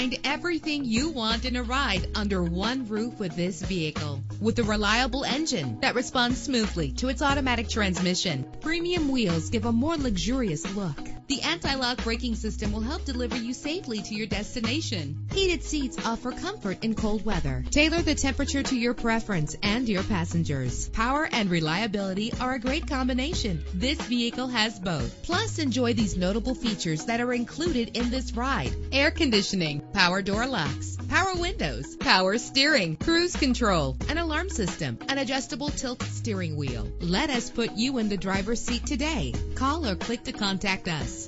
find everything you want in a ride under one roof with this vehicle. With a reliable engine that responds smoothly to its automatic transmission, premium wheels give a more luxurious look. The anti-lock braking system will help deliver you safely to your destination. Heated seats offer comfort in cold weather. Tailor the temperature to your preference and your passengers. Power and reliability are a great combination. This vehicle has both. Plus, enjoy these notable features that are included in this ride: air conditioning, power door locks, power windows, power steering, cruise control, an alarm system, an adjustable tilt steering wheel. Let us put you in the driver's seat today. Call or click to contact us.